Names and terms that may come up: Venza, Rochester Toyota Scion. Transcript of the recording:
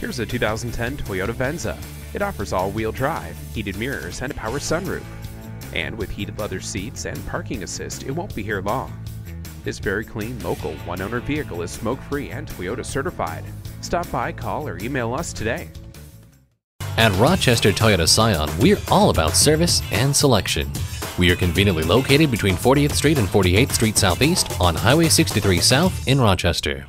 Here's a 2010 Toyota Venza. It offers all-wheel drive, heated mirrors, and a power sunroof. And with heated leather seats and parking assist, it won't be here long. This very clean, local, one-owner vehicle is smoke-free and Toyota certified. Stop by, call, or email us today. At Rochester Toyota Scion, we're all about service and selection. We are conveniently located between 40th Street and 48th Street Southeast on Highway 63 South in Rochester.